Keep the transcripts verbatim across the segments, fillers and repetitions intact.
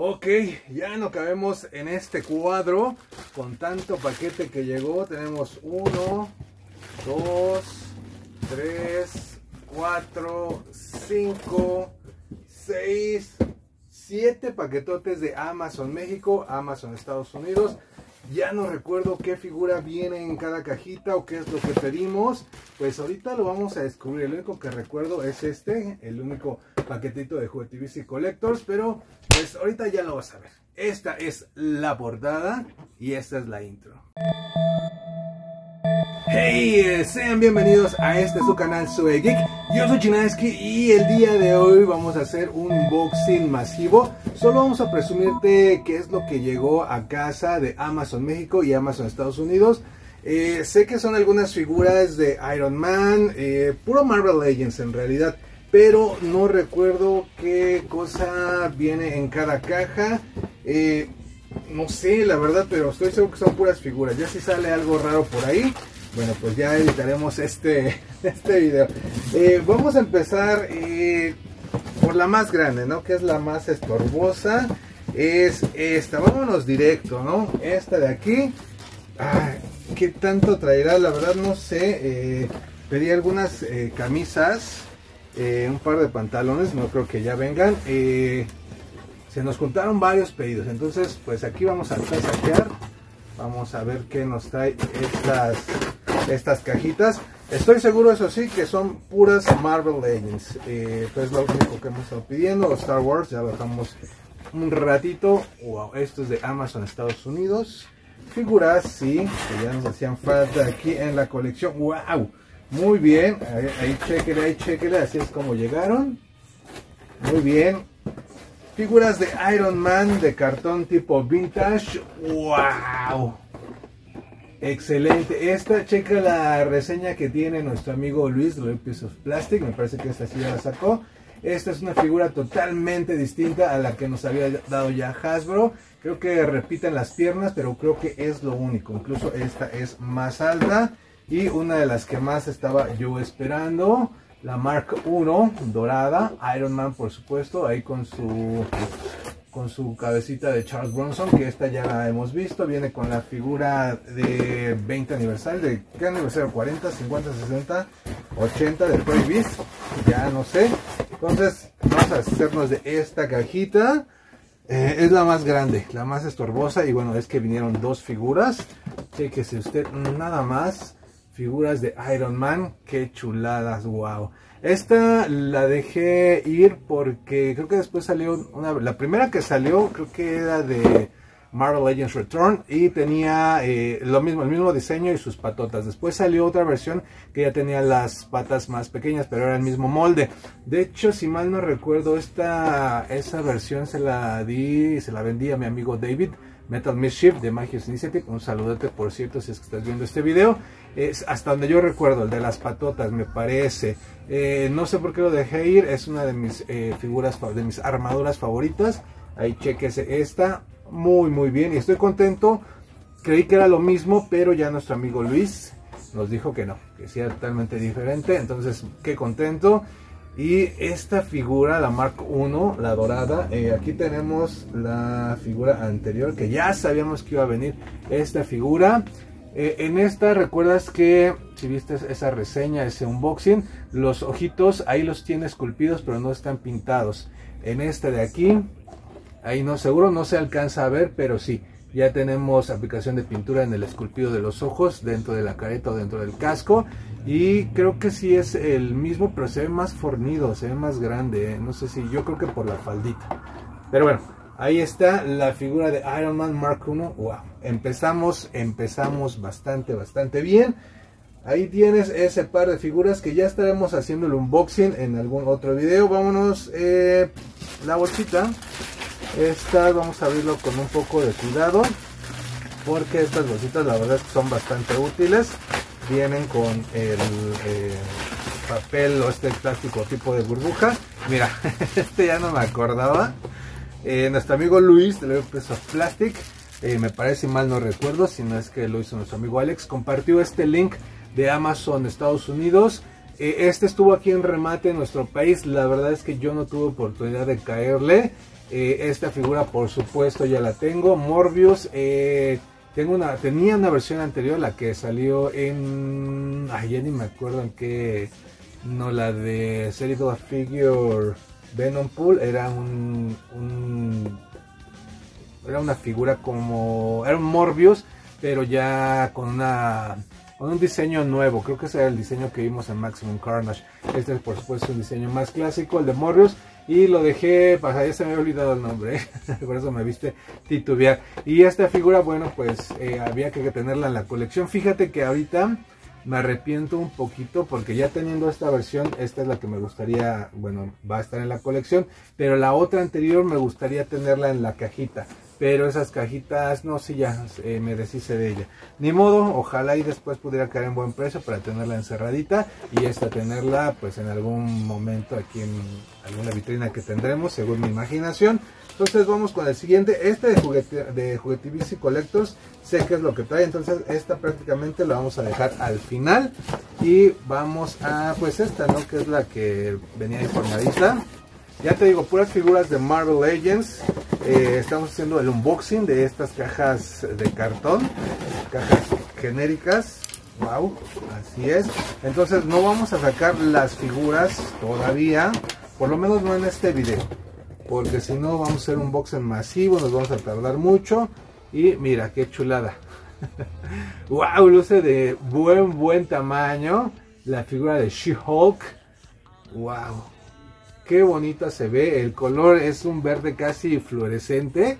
Ok, ya no cabemos en este cuadro con tanto paquete que llegó. Tenemos uno, dos, tres, cuatro, cinco, seis, siete paquetotes de Amazon México, Amazon Estados Unidos. Ya no recuerdo qué figura viene en cada cajita o qué es lo que pedimos. Pues ahorita lo vamos a descubrir. El único que recuerdo es este, el único paquetito de Juguetibici Collectors. Pero pues ahorita ya lo vas a ver. Esta es la portada y esta es la intro. Hey, sean bienvenidos a este su canal Zoe Geek. Yo soy Chinaski y el día de hoy vamos a hacer un unboxing masivo. Solo vamos a presumirte qué es lo que llegó a casa de Amazon México y Amazon Estados Unidos. Eh, sé que son algunas figuras de Iron Man, eh, puro Marvel Legends en realidad, pero no recuerdo qué cosa viene en cada caja. Eh, no sé la verdad, pero estoy seguro que son puras figuras. Ya si sale algo raro por ahí, bueno, pues ya editaremos este, este video. Eh, vamos a empezar eh, por la más grande, ¿no? Que es la más estorbosa. Es esta. Vámonos directo, ¿no? Esta de aquí. Ay, ¿qué tanto traerá? La verdad no sé. Eh, pedí algunas eh, camisas. Eh, un par de pantalones. No creo que ya vengan. Eh, se nos juntaron varios pedidos. Entonces, pues aquí vamos a saquear. Vamos a ver qué nos trae estas... estas cajitas. Estoy seguro, eso sí, que son puras Marvel Legends. Eh, pues lo único que hemos estado pidiendo. Star Wars, ya lo dejamos un ratito. Wow, esto es de Amazon Estados Unidos. Figuras, sí, que ya nos hacían falta aquí en la colección. Wow, muy bien. Ahí, ahí chequele, ahí chequele. Así es como llegaron. Muy bien. Figuras de Iron Man de cartón tipo vintage. Wow. Excelente, esta, checa la reseña que tiene nuestro amigo Luis de Piece of Plastic, me parece que esta sí ya la sacó. Esta es una figura totalmente distinta a la que nos había dado ya Hasbro. Creo que repiten las piernas, pero creo que es lo único. Incluso esta es más alta y una de las que más estaba yo esperando. La Mark uno, dorada, Iron Man por supuesto, ahí con su... con su cabecita de Charles Bronson, que esta ya la hemos visto. Viene con la figura de veinte aniversario, de qué aniversario, cuarenta, cincuenta, sesenta, ochenta de Toy Biz, ya no sé. Entonces vamos a hacernos de esta cajita. Eh, es la más grande, la más estorbosa, y bueno, es que vinieron dos figuras. Chéquese usted nada más, figuras de Iron Man, qué chuladas, wow. Esta la dejé ir porque creo que después salió una, la primera que salió creo que era de Marvel Legends Return y tenía eh, lo mismo, el mismo diseño y sus patotas. Después salió otra versión que ya tenía las patas más pequeñas, pero era el mismo molde. De hecho, si mal no recuerdo, esta esa versión se la di, se la vendí a mi amigo David, Metal Mischief de Magius Initiative, un saludote por cierto si es que estás viendo este video. Es hasta donde yo recuerdo, el de las patotas me parece. Eh, no sé por qué lo dejé ir, es una de mis eh, figuras, de mis armaduras favoritas. Ahí chequese esta, muy muy bien, y estoy contento. Creí que era lo mismo, pero ya nuestro amigo Luis nos dijo que no, que sí era totalmente diferente, entonces qué contento. Y esta figura, la Mark uno, la dorada, eh, aquí tenemos la figura anterior que ya sabíamos que iba a venir esta figura. Eh, en esta, recuerdas que si viste esa reseña, ese unboxing, los ojitos ahí los tiene esculpidos pero no están pintados. En esta de aquí, ahí no, seguro no se alcanza a ver, pero sí, ya tenemos aplicación de pintura en el esculpido de los ojos, dentro de la careta o dentro del casco. Y creo que sí es el mismo, pero se ve más fornido, se ve más grande, ¿eh? No sé si, yo creo que por la faldita. Pero bueno, ahí está la figura de Iron Man Mark uno. Wow, empezamos, empezamos bastante, bastante bien. Ahí tienes ese par de figuras que ya estaremos haciendo el unboxing en algún otro video. Vámonos, eh, la bolsita. Esta vamos a abrirlo con un poco de cuidado, porque estas bolsitas la verdad es que son bastante útiles. Vienen con el eh, papel o este plástico tipo de burbuja. Mira, este ya no me acordaba. Eh, nuestro amigo Luis, de Piece of Plastic, eh, me parece, mal no recuerdo, si no es que lo hizo nuestro amigo Alex, compartió este link de Amazon Estados Unidos. Eh, este estuvo aquí en remate en nuestro país. La verdad es que yo no tuve oportunidad de caerle. Eh, esta figura por supuesto ya la tengo. Morbius, eh, tengo una, tenía una versión anterior, la que salió en... Ay, ya ni me acuerdo en qué... No, la de Serial Figure Venompool era un, un... Era una figura como... Era un Morbius, pero ya con una... Con un diseño nuevo. Creo que ese era el diseño que vimos en Maximum Carnage. Este es por supuesto un diseño más clásico, el de Morbius. Y lo dejé pasar, ya se me había olvidado el nombre, ¿eh? Por eso me viste titubear. Y esta figura, bueno, pues eh, había que tenerla en la colección. Fíjate que ahorita me arrepiento un poquito, porque ya teniendo esta versión, esta es la que me gustaría, bueno, va a estar en la colección. Pero la otra anterior me gustaría tenerla en la cajita. Pero esas cajitas, no, si ya eh, me deshice de ella. Ni modo, ojalá y después pudiera caer en buen precio para tenerla encerradita. Y esta tenerla pues en algún momento aquí en alguna vitrina que tendremos, según mi imaginación. Entonces vamos con el siguiente. Este de, juguete, de Juguetibici Collectors, sé que es lo que trae. Entonces esta prácticamente la vamos a dejar al final. Y vamos a pues esta, ¿no? Que es la que venía informadita. Ya te digo, puras figuras de Marvel Legends. Eh, estamos haciendo el unboxing de estas cajas de cartón, cajas genéricas. Wow, así es. Entonces no vamos a sacar las figuras todavía, por lo menos no en este video, porque si no vamos a hacer un unboxing masivo, nos vamos a tardar mucho. Y mira qué chulada. Wow, luce de buen buen tamaño la figura de She-Hulk. Wow, qué bonita se ve, el color es un verde casi fluorescente.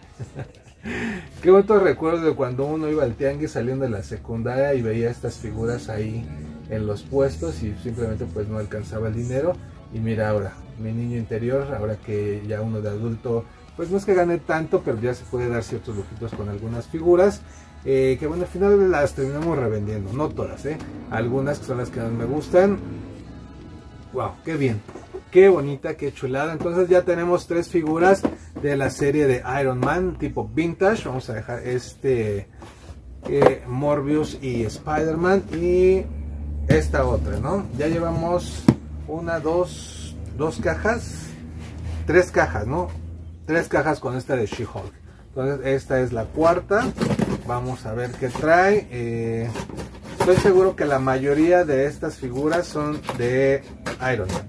Qué bonito recuerdo de cuando uno iba al tianguis saliendo de la secundaria y veía estas figuras ahí en los puestos y simplemente pues no alcanzaba el dinero. Y mira ahora, mi niño interior, ahora que ya uno de adulto, pues no es que gane tanto, pero ya se puede dar ciertos lujitos con algunas figuras. Eh, que bueno, al final las terminamos revendiendo, no todas, eh. Algunas que son las que más me gustan. Wow, qué bien. Qué bonita, qué chulada. Entonces ya tenemos tres figuras de la serie de Iron Man tipo vintage. Vamos a dejar este eh, Morbius y Spider-Man y esta otra, ¿no? Ya llevamos una, dos, dos cajas, tres cajas, ¿no? Tres cajas con esta de She-Hulk. Entonces esta es la cuarta. Vamos a ver qué trae. Eh, estoy seguro que la mayoría de estas figuras son de Iron Man.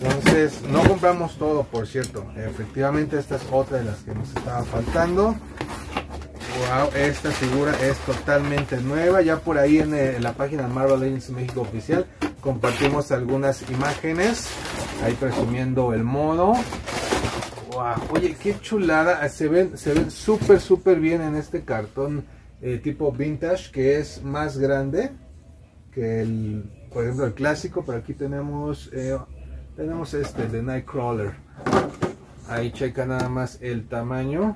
Entonces no compramos todo, por cierto. Efectivamente esta es otra de las que nos estaba faltando. Wow, esta figura es totalmente nueva. Ya por ahí en, el, en la página Marvel Legends México Oficial compartimos algunas imágenes ahí presumiendo el mono. Wow, oye qué chulada. Se ven, se ven súper súper bien en este cartón eh, tipo vintage, que es más grande que el, por ejemplo, el clásico. Pero aquí tenemos eh, tenemos este de Nightcrawler. Ahí checa nada más el tamaño.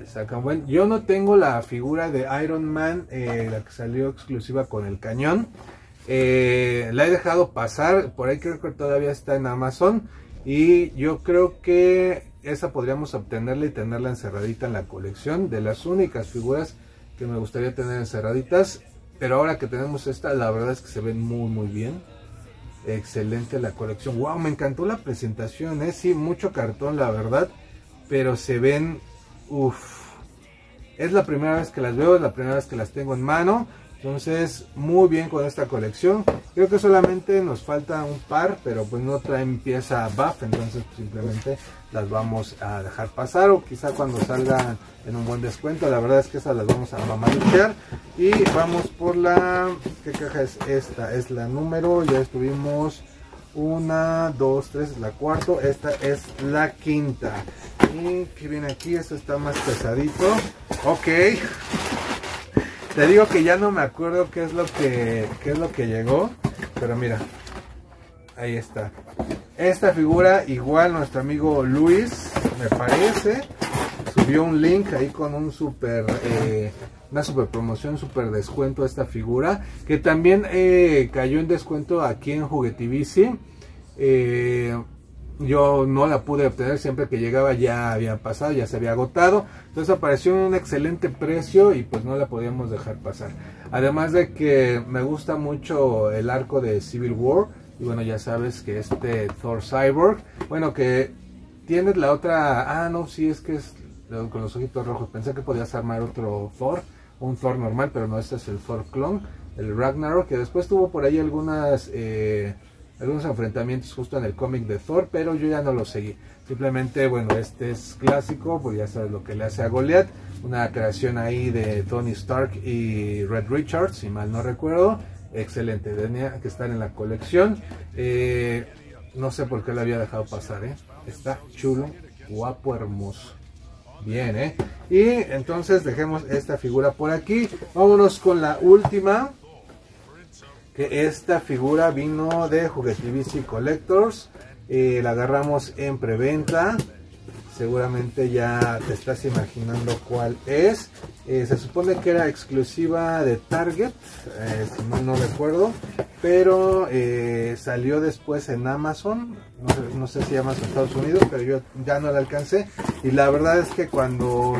Le sacan buen. Yo no tengo la figura de Iron Man, eh, la que salió exclusiva con el cañón. Eh, la he dejado pasar. Por ahí creo que todavía está en Amazon. Y yo creo que esa podríamos obtenerla y tenerla encerradita en la colección. De las únicas figuras que me gustaría tener encerraditas. Pero ahora que tenemos esta, la verdad es que se ven muy muy bien. Excelente la colección. Wow, me encantó la presentación, ¿eh? Sí, mucho cartón la verdad, pero se ven, uff, es la primera vez que las veo, es la primera vez que las tengo en mano. Entonces muy bien con esta colección. Creo que solamente nos falta un par, pero pues no traen pieza buff, entonces simplemente las vamos a dejar pasar, o quizá cuando salgan en un buen descuento. La verdad es que esas las vamos a mamaluchear. Y vamos por la... ¿Qué caja es esta? Es la número, ya estuvimos una, dos, tres, la cuarta. Esta es la quinta. Y que viene aquí, esto está más pesadito. Ok. Te digo que ya no me acuerdo qué es lo que qué es lo que llegó, pero mira, ahí está. Esta figura igual nuestro amigo Luis, me parece, subió un link ahí con un super, eh, una super promoción, super descuento a esta figura, que también eh, cayó en descuento aquí en Juguetibici. Eh, yo no la pude obtener, siempre que llegaba ya había pasado, ya se había agotado. Entonces apareció en un excelente precio y pues no la podíamos dejar pasar. Además de que me gusta mucho el arco de Civil War. Y bueno, ya sabes que este Thor Cyborg, bueno, que Tienes la otra... Ah, no, sí, es que es con los ojitos rojos. Pensé que podías armar otro Thor, un Thor normal, pero no, este es el Thor clon, el Ragnarok, que después tuvo por ahí algunas... Eh, algunos enfrentamientos justo en el cómic de Thor, pero yo ya no lo seguí. Simplemente, bueno, este es clásico, pues ya sabes lo que le hace a Goliath. Una creación ahí de Tony Stark y Red Richards, si mal no recuerdo. Excelente, tenía que estar en la colección. Eh, no sé por qué lo había dejado pasar, ¿eh? Está chulo, guapo, hermoso. Bien, ¿eh? Y entonces dejemos esta figura por aquí. Vámonos con la última. Que esta figura vino de Juguetibici Collectors, eh, la agarramos en preventa, seguramente ya te estás imaginando cuál es. Eh, se supone que era exclusiva de Target, eh, si no, no recuerdo, pero eh, salió después en Amazon, no sé, no sé si Amazon Estados Unidos, pero yo ya no la alcancé, y la verdad es que cuando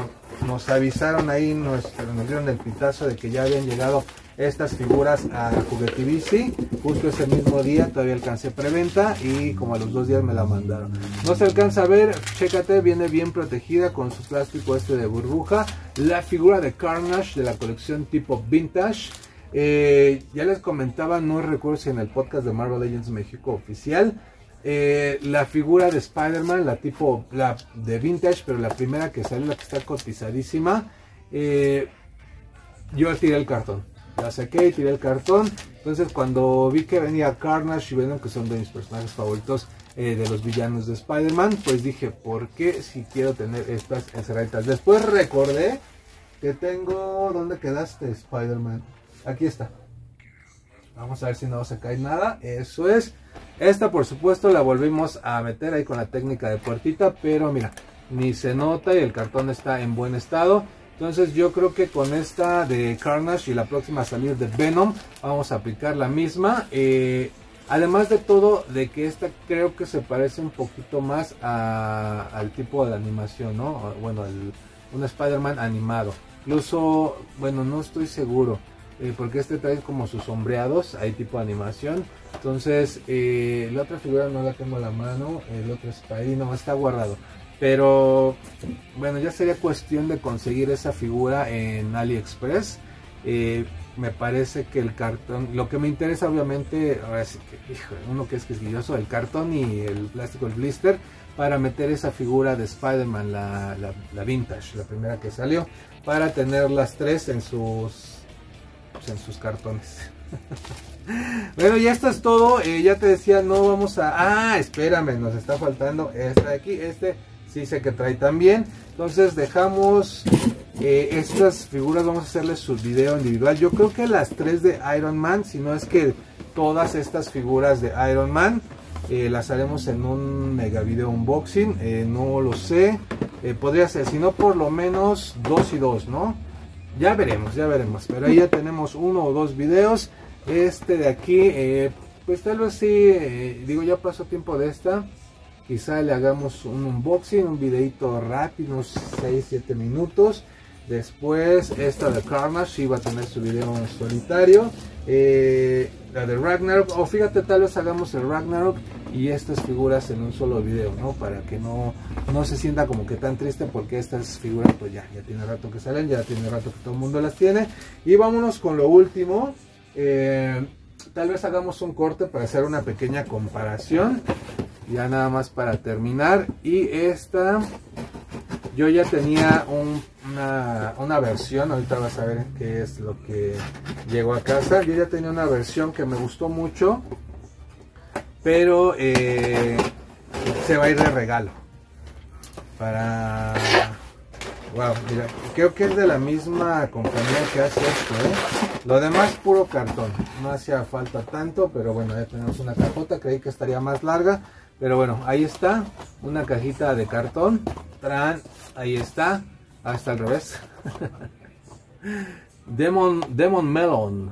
nos avisaron ahí, nos, nos dieron el pitazo de que ya habían llegado estas figuras a Juguetibici, justo ese mismo día todavía alcancé preventa y como a los dos días me la mandaron. No se alcanza a ver, chécate, viene bien protegida con su plástico este de burbuja, la figura de Carnage de la colección tipo vintage. Eh, ya les comentaba, no recuerdo si en el podcast de Marvel Legends México Oficial, eh, la figura de Spider-Man, la tipo la de vintage, pero la primera que salió, la que está cotizadísima, eh, yo tiré el cartón. La saqué y tiré el cartón. Entonces cuando vi que venía Carnage y Venom, que son de mis personajes favoritos, eh, de los villanos de Spider-Man, pues dije, ¿por qué si quiero tener estas encerraditas? Después recordé que tengo... ¿Dónde quedaste, Spider-Man? Aquí está. Vamos a ver si no se cae nada. Eso es. Esta, por supuesto, la volvimos a meter ahí con la técnica de puertita, pero mira, ni se nota y el cartón está en buen estado. Entonces yo creo que con esta de Carnage y la próxima a salir de Venom vamos a aplicar la misma. Eh, además de todo, de que esta creo que se parece un poquito más a, al tipo de la animación, ¿no? Bueno, el, un Spider-Man animado. Incluso, bueno, no estoy seguro, eh, porque este trae como sus sombreados, hay tipo de animación. Entonces, eh, la otra figura no la tengo a la mano, el otro Spidey no está guardado. Pero bueno, ya sería cuestión de conseguir esa figura en AliExpress. Eh, me parece que el cartón, lo que me interesa obviamente, ahora sí que, hijo, uno que es quisquilloso, el cartón y el plástico, el blister, para meter esa figura de Spider-Man, la, la, la vintage, la primera que salió, para tener las tres en sus, pues en sus cartones. Bueno, ya esto es todo. Eh, ya te decía, no vamos a... Ah, espérame, nos está faltando esta de aquí, este... Sí, sé que trae también. Entonces dejamos eh, estas figuras. Vamos a hacerles su video individual. Yo creo que las tres de Iron Man, si no es que todas estas figuras de Iron Man, eh, las haremos en un mega video unboxing. Eh, no lo sé. Eh, podría ser, si no, por lo menos dos y dos, ¿no? Ya veremos, ya veremos. Pero ahí ya tenemos uno o dos videos. Este de aquí, eh, pues tal vez sí. Eh, digo, ya pasó tiempo de esta. Quizá le hagamos un unboxing, un videito rápido, unos seis siete minutos. Después esta de Carnage sí va a tener su video en solitario. Eh, la de Ragnarok, o fíjate, tal vez hagamos el Ragnarok y estas figuras en un solo video, ¿no? Para que no, no se sienta como que tan triste, porque estas figuras pues ya, ya tiene rato que salen, ya tiene rato que todo el mundo las tiene. Y vámonos con lo último. Eh, tal vez hagamos un corte para hacer una pequeña comparación. Ya nada más para terminar. Y esta, yo ya tenía un, una, una versión, ahorita vas a ver qué es lo que llegó a casa. Yo ya tenía una versión que me gustó mucho, pero eh, se va a ir de regalo. Para... Wow, mira, creo que es de la misma compañía que hace esto, ¿eh? Lo demás puro cartón, no hacía falta tanto, pero bueno, ya tenemos una cajota, creí que estaría más larga. Pero bueno, ahí está, una cajita de cartón, tran, ahí está, hasta al revés. Demon, Demon Melon,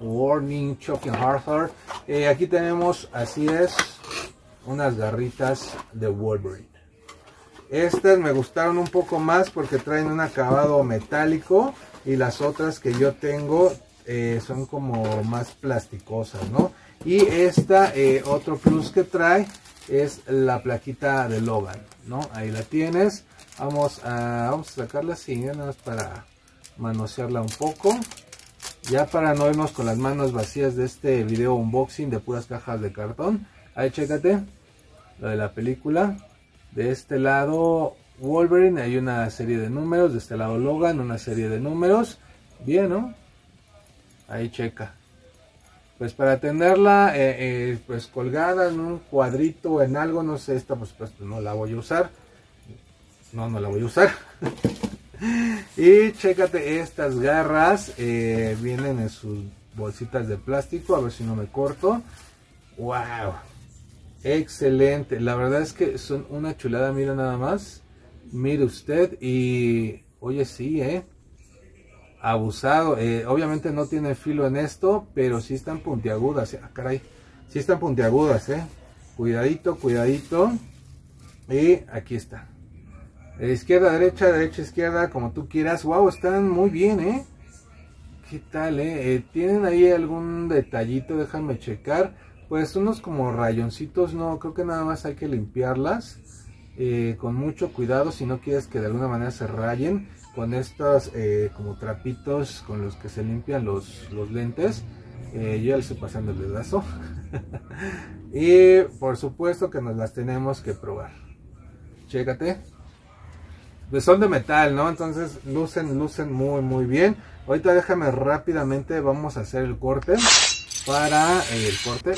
Warning, Choking Hard. Eh, aquí tenemos, así es, unas garritas de Wolverine. Estas me gustaron un poco más porque traen un acabado metálico, y las otras que yo tengo eh, son como más plasticosas, ¿no? Y esta, eh, otro plus que trae es la plaquita de Logan, ¿no? Ahí la tienes. Vamos a, vamos a sacarla así, nada más para manosearla un poco. Ya para no irnos con las manos vacías de este video unboxing de puras cajas de cartón. Ahí chécate lo de la película. De este lado Wolverine, hay una serie de números. De este lado Logan, una serie de números. Bien, ¿no? Ahí checa. Pues para tenerla eh, eh, pues colgada en un cuadrito, en algo, no sé, esta pues, pues no la voy a usar. No, no la voy a usar. Y chécate estas garras, eh, vienen en sus bolsitas de plástico, a ver si no me corto. ¡Wow! Excelente, la verdad es que son una chulada, mira nada más. Mire usted y... Oye, sí, eh. Abusado, eh, obviamente no tiene filo en esto, pero sí están puntiagudas. Ah, caray, sí están puntiagudas, eh. Cuidadito, cuidadito. Y aquí está. Izquierda, derecha, derecha, izquierda, como tú quieras. Wow, están muy bien, eh. ¿Qué tal, eh? eh ¿Tienen ahí algún detallito? Déjame checar. Pues unos como rayoncitos, no, creo que nada más hay que limpiarlas. Eh, con mucho cuidado si no quieres que de alguna manera se rayen. Con estos eh, como trapitos con los que se limpian los, los lentes. Eh, yo ya les estoy pasando el dedazo. Y por supuesto que nos las tenemos que probar. Chécate. Pues son de metal, ¿no? Entonces lucen, lucen muy, muy bien. Ahorita déjame rápidamente, vamos a hacer el corte. Para eh, el corte.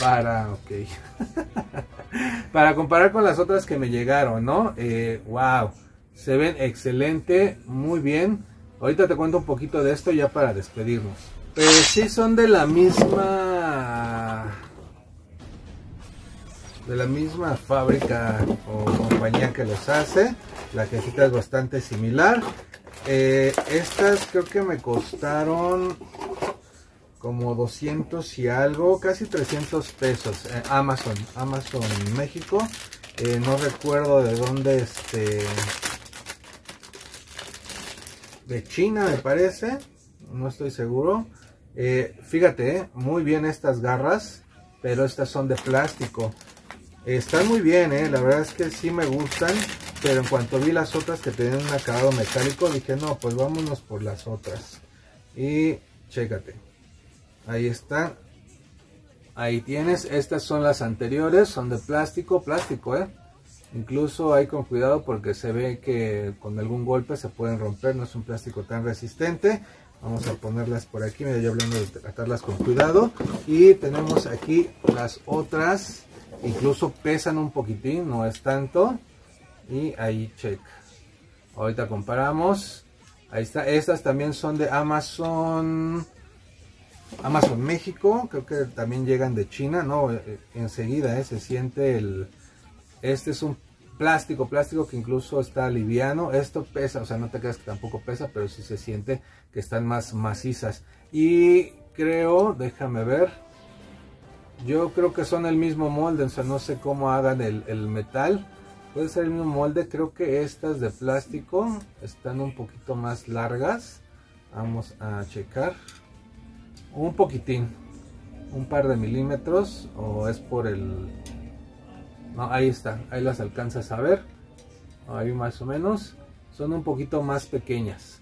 Para, ok. Para comparar con las otras que me llegaron, ¿no? Eh, wow. Se ven excelente, muy bien. Ahorita te cuento un poquito de esto ya para despedirnos. Pues sí, son de la misma... De la misma fábrica o compañía que los hace. La cajita es bastante similar. Eh, estas creo que me costaron como doscientos y algo, casi trescientos pesos. Eh, Amazon, Amazon México. Eh, no recuerdo de dónde, este... De China me parece, no estoy seguro. Eh, fíjate, eh, muy bien estas garras, pero estas son de plástico. Están muy bien, eh, la verdad es que sí me gustan, pero en cuanto vi las otras que tenían un acabado metálico, dije no, pues vámonos por las otras. Y chécate, ahí está, ahí tienes, estas son las anteriores, son de plástico, plástico, eh. Incluso hay con cuidado porque se ve que con algún golpe se pueden romper, no es un plástico tan resistente. Vamos a ponerlas por aquí, mira yo hablando de tratarlas con cuidado. Y tenemos aquí las otras. Incluso pesan un poquitín, no es tanto. Y ahí check. Ahorita comparamos. Ahí está. Estas también son de Amazon. Amazon México. Creo que también llegan de China. No, enseguida eh, se siente el... Este es un plástico, plástico que incluso está liviano. Esto pesa, o sea, no te creas que tampoco pesa, pero sí se siente que están más macizas. Y creo, déjame ver. Yo creo que son el mismo molde, o sea, no sé cómo hagan el, el metal. Puede ser el mismo molde, creo que estas de plástico están un poquito más largas. Vamos a checar. Un poquitín, un par de milímetros, o es por el... No, ahí está, ahí las alcanzas a ver. Ahí más o menos, son un poquito más pequeñas.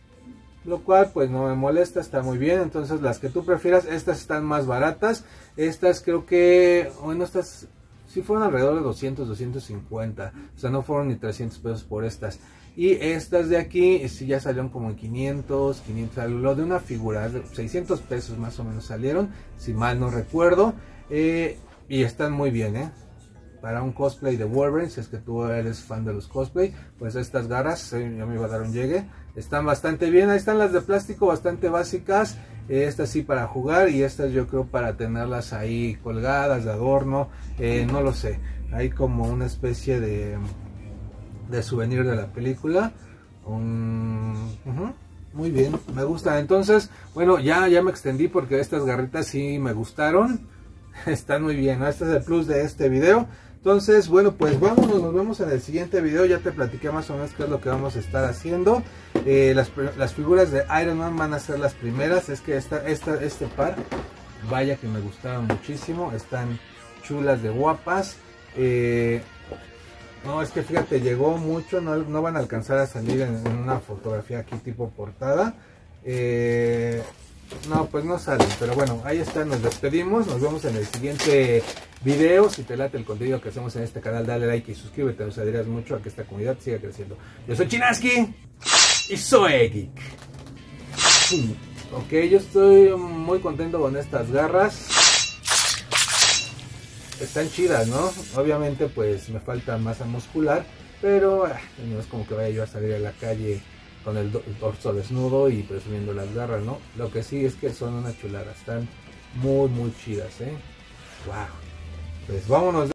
Lo cual pues no me molesta, está muy bien. Entonces las que tú prefieras, estas están más baratas. Estas creo que, bueno, estas sí fueron alrededor de doscientos, doscientos cincuenta. O sea, no fueron ni trescientos pesos por estas. Y estas de aquí, sí ya salieron como en quinientos, quinientos, lo de una figura, seiscientos pesos más o menos salieron, si mal no recuerdo. Eh, y están muy bien, ¿eh? Para un cosplay de Wolverine, si es que tú eres fan de los cosplay, pues estas garras, eh, yo me iba a dar un llegue, están bastante bien. Ahí están las de plástico, bastante básicas, eh, estas sí para jugar y estas yo creo para tenerlas ahí colgadas de adorno, eh, no lo sé, hay como una especie de, de souvenir de la película, um, uh-huh. Muy bien, me gusta. Entonces, bueno, ya, ya me extendí porque estas garritas sí me gustaron, están muy bien, ¿no? Este es el plus de este video. Entonces, bueno, pues vámonos, nos vemos en el siguiente video. Ya te platiqué más o menos qué es lo que vamos a estar haciendo. Eh, las, las figuras de Iron Man van a ser las primeras. Es que esta, esta, este par, vaya que me gustaron muchísimo. Están chulas de guapas. Eh, no, es que fíjate, llegó mucho, no, no van a alcanzar a salir en, en una fotografía aquí tipo portada. Eh, no, pues no salen, pero bueno, ahí está, nos despedimos, nos vemos en el siguiente video. Si te late el contenido que hacemos en este canal, dale like y suscríbete, nos ayudarás mucho a que esta comunidad siga creciendo. Yo soy Chinaski y Zoe Geek. Ok, yo estoy muy contento con estas garras. Están chidas, ¿no? Obviamente pues me falta masa muscular, pero ah, no es como que vaya yo a salir a la calle con el, do el torso desnudo y presumiendo las garras, ¿no? Lo que sí es que son una chulada, están muy muy chidas, ¿eh? ¡Wow! Pues vámonos.